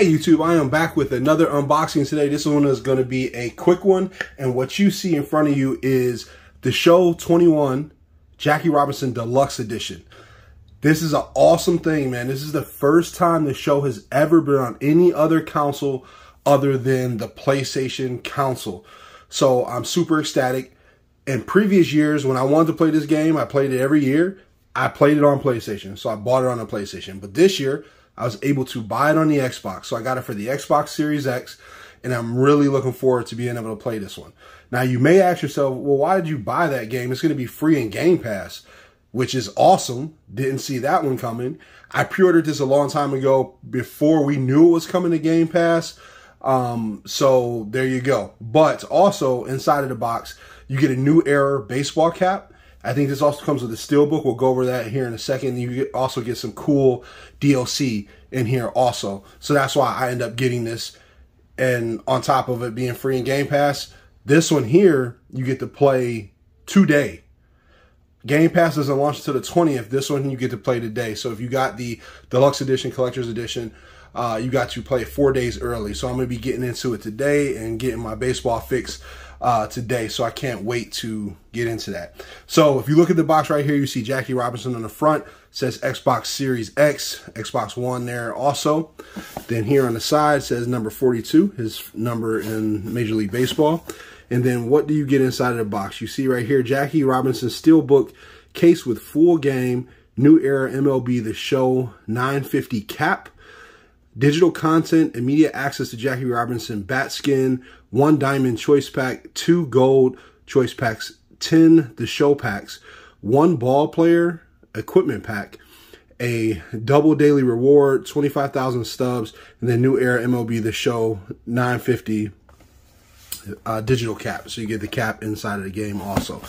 Hey YouTube, I am back with another unboxing today. This one is going to be a quick one, and what you see in front of you is The Show 21 Jackie Robinson Deluxe Edition. This is an awesome thing, man. This is the first time The Show has ever been on any other console other than the PlayStation console. So I'm super ecstatic. In previous years, when I wanted to play this game, I played it every year. I played it on PlayStation, so I bought it on the PlayStation. But this year, I was able to buy it on the Xbox, so I got it for the Xbox Series X, and I'm really looking forward to being able to play this one. Now, you may ask yourself, well, why did you buy that game? It's going to be free in Game Pass, which is awesome. Didn't see that one coming. I pre-ordered this a long time ago before we knew it was coming to Game Pass, so there you go. But also, inside of the box, you get a New Era baseball cap. I think this also comes with a Steelbook. We'll go over that here in a second. You also get some cool DLC in here also. So that's why I end up getting this. And on top of it being free in Game Pass, this one here, you get to play today. Game Pass doesn't launch until the 20th. This one you get to play today. So if you got the Deluxe Edition, Collector's Edition, you got to play 4 days early. So I'm going to be getting into it today and getting my baseball fix today, so I can't wait to get into that. So if you look at the box right here, you see Jackie Robinson on the front. It says Xbox Series X, Xbox One there also. Then here on the side says number 42, his number in Major League Baseball. And then what do you get inside of the box? You see right here, Jackie Robinson Steelbook case with full game, New Era MLB The Show 950 cap, digital content, immediate access to Jackie Robinson bat skin, 1 diamond choice pack, 2 gold choice packs, 10 The Show packs, 1 ball player equipment pack, a double daily reward, 25,000 stubs, and then New Era MLB The Show 950 digital cap. So you get the cap inside of the game also.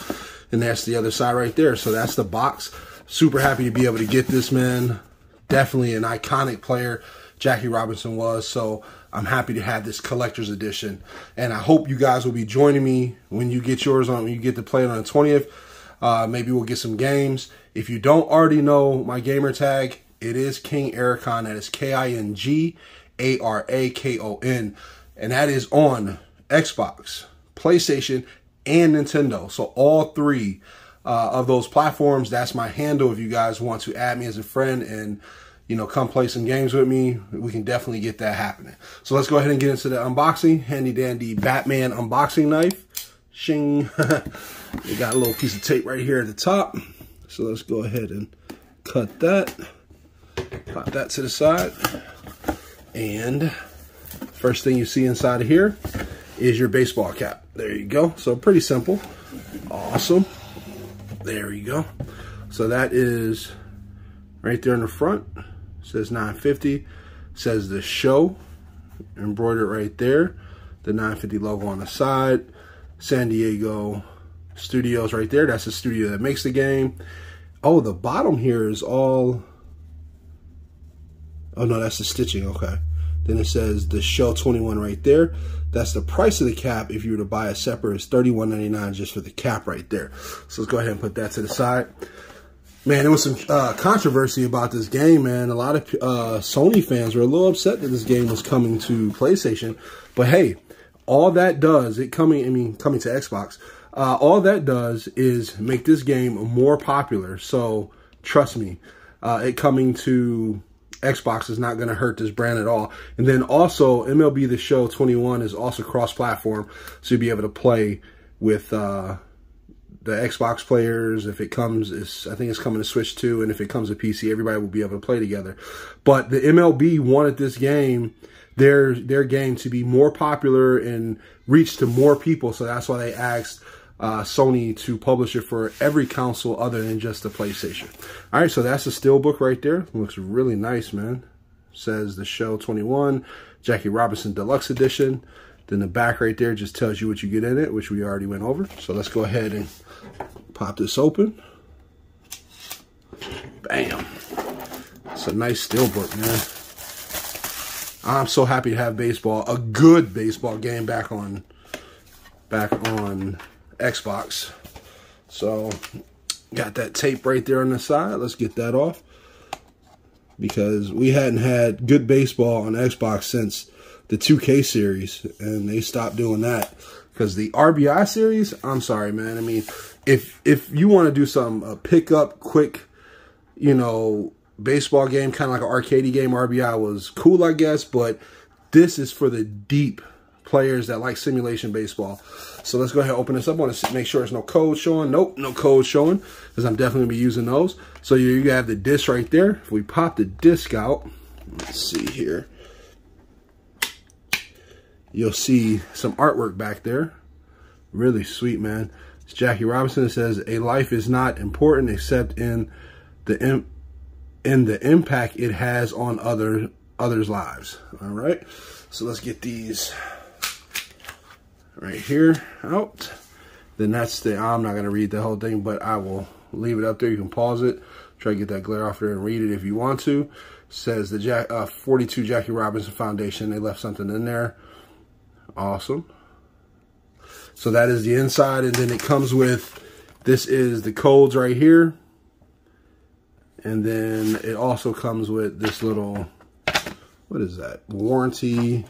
And that's the other side right there. So that's the box. Super happy to be able to get this, man. Definitely an iconic player Jackie Robinson was, so I'm happy to have this collector's edition, and I hope you guys will be joining me when you get yours on, when you get to play it on the 20th. Maybe we'll get some games. If you don't already know my gamer tag, it is KingAragon. That is KingArakon, and that is on Xbox, PlayStation, and Nintendo. So all three of those platforms. That's my handle. If you guys want to add me as a friend and, you know, come play some games with me, we can definitely get that happening. So let's go ahead and get into the unboxing. Handy dandy Batman unboxing knife. Shing. We got a little piece of tape right here at the top. So let's go ahead and cut that. Pop that to the side. And first thing you see inside of here is your baseball cap. There you go. So pretty simple. Awesome. There you go. So that is right there in the front. It says 950. It says The Show embroidered right there. The 950 logo on the side. San Diego Studios right there. That's the studio that makes the game. Oh, the bottom here is all, oh no, that's the stitching. Okay. Then it says The Show 21 right there. That's the price of the cap. If you were to buy a separate, it's $31.99 just for the cap right there. So let's go ahead and put that to the side. Man, there was some controversy about this game, man. A lot of Sony fans were a little upset that this game was coming to PlayStation. But hey, all that does, coming to Xbox, all that does is make this game more popular. So trust me, it coming to Xbox is not going to hurt this brand at all. And then also, MLB The Show 21 is also cross-platform, so you'll be able to play with the Xbox players. If it comes, I think it's coming to Switch too, and if it comes to PC, everybody will be able to play together. But the MLB wanted this game, their game, to be more popular and reach to more people, so that's why they asked Sony to publish it for every console other than just the PlayStation. All right, so that's the Steelbook right there. Looks really nice, man. Says The Show 21, Jackie Robinson Deluxe Edition. Then the back right there just tells you what you get in it, which we already went over. So let's go ahead and pop this open. Bam. It's a nice Steelbook, man. I'm so happy to have baseball, a good baseball game back on Xbox. So got that tape right there on the side. Let's get that off. because we hadn't had good baseball on Xbox since the 2K series, and they stopped doing that. Because the RBI series, I'm sorry, man. I mean, if you want to do some pick up quick, you know, baseball game, kind of like an arcade game, RBI was cool, I guess. But this is for the deep players that like simulation baseball. So let's go ahead and open this up. I want to make sure there's no code showing. Nope, no code showing, because I'm definitely going to be using those. So you have the disc right there. If we pop the disc out, let's see here. You'll see some artwork back there. Really sweet, man. It's Jackie Robinson. It says, "A life is not important except in the impact it has on others' lives." All right. So let's get these right here out. Then that's the, I'm not going to read the whole thing, but I will leave it up there. You can pause it. Try to get that glare off there and read it if you want to. It says the 42 Jackie Robinson Foundation. They left something in there. Awesome. So that is the inside, and then it comes with, this is the codes right here, and then it also comes with this little, what is that, warranty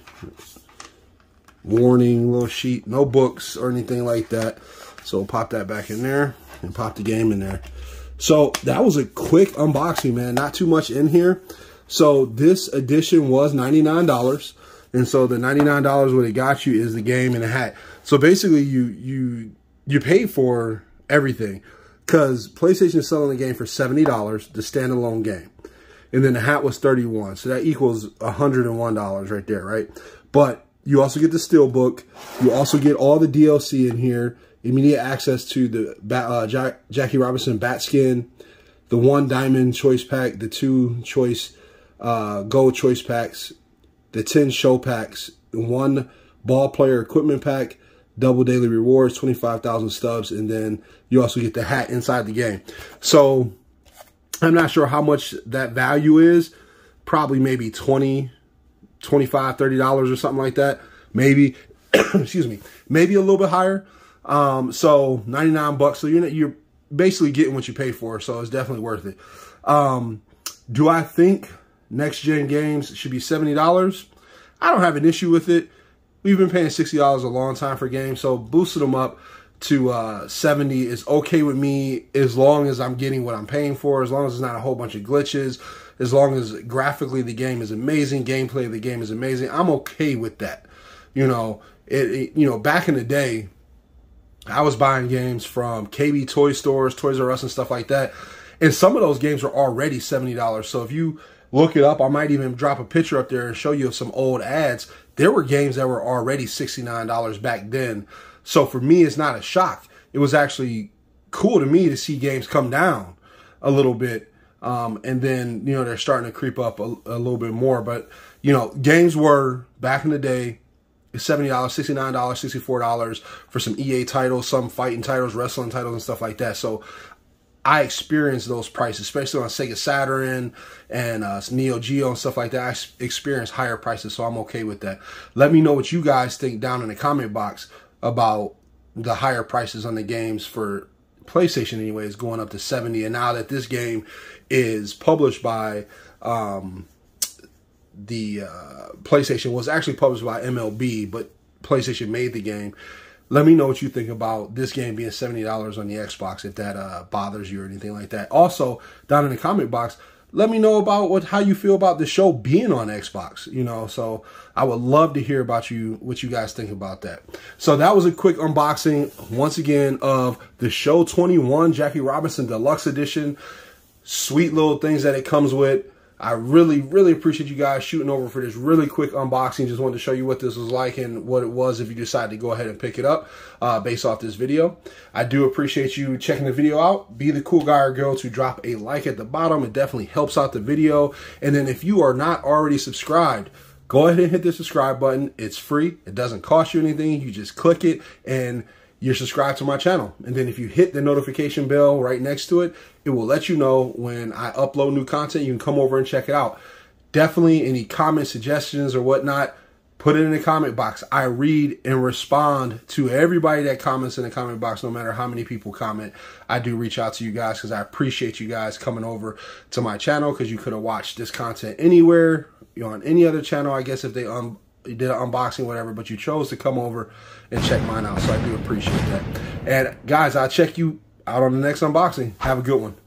warning little sheet. No books or anything like that, so pop that back in there and pop the game in there. So that was a quick unboxing, man. Not too much in here. So this edition was $99. And so the $99 what it got you is the game and a hat. So basically you pay for everything, because PlayStation is selling the game for $70, the standalone game. And then the hat was $31. So that equals $101 right there, right? But you also get the Steelbook. You also get all the DLC in here. Immediate access to the Jackie Robinson bat skin, the 1 diamond choice pack, the 2 choice gold choice packs, the 10 show packs, 1 ball player equipment pack, double daily rewards, 25,000 stubs, and then you also get the hat inside the game. So I'm not sure how much that value is. Probably maybe $20, $25, $30 or something like that. Maybe, excuse me, maybe a little bit higher. So 99 bucks. So you're basically getting what you pay for. So it's definitely worth it. Do I think next-gen games should be $70? I don't have an issue with it. We've been paying $60 a long time for games, so boosting them up to 70 is okay with me, as long as I'm getting what I'm paying for, as long as it's not a whole bunch of glitches, as long as graphically the game is amazing, gameplay of the game is amazing. I'm okay with that. You know, back in the day, I was buying games from KB Toy Stores, Toys R Us, and stuff like that, and some of those games are already $70. So if you look it up. I might even drop a picture up there and show you some old ads. There were games that were already $69 back then. So for me, it's not a shock. It was actually cool to me to see games come down a little bit. And then, they're starting to creep up a little bit more. But, games were, back in the day, $70, $69, $64 for some EA titles, some fighting titles, wrestling titles, and stuff like that. So I experienced those prices, especially on Sega Saturn and Neo Geo and stuff like that. I experienced higher prices, so I'm okay with that. Let me know what you guys think down in the comment box about the higher prices on the games for PlayStation anyways, going up to 70. And now that this game is published by PlayStation, was actually published by MLB, but PlayStation made the game. Let me know what you think about this game being $70 on the Xbox, if that bothers you or anything like that. Also, down in the comment box, let me know about how you feel about the show being on Xbox. So I would love to hear about what you guys think about that. So that was a quick unboxing, once again, of the Show 21 Jackie Robinson Deluxe Edition. Sweet little things that it comes with. I really, really appreciate you guys shooting over for this really quick unboxing. Just wanted to show you what this was like and what it was if you decide to go ahead and pick it up based off this video. I do appreciate you checking the video out. Be the cool guy or girl to drop a like at the bottom. It definitely helps out the video. And then if you are not already subscribed, go ahead and hit the subscribe button. It's free. It doesn't cost you anything. You just click it and you're subscribed to my channel. And then if you hit the notification bell right next to it, it will let you know when I upload new content. You can come over and check it out. Definitely any comments, suggestions, or whatnot, Put it in the comment box. I read and respond to everybody that comments in the comment box, no matter how many people comment. I do reach out to you guys because I appreciate you guys coming over to my channel, because you could have watched this content anywhere, you know, on any other channel, I guess, if they did an unboxing, whatever, but you chose to come over and check mine out. So I do appreciate that. And guys, I'll check you out on the next unboxing. Have a good one.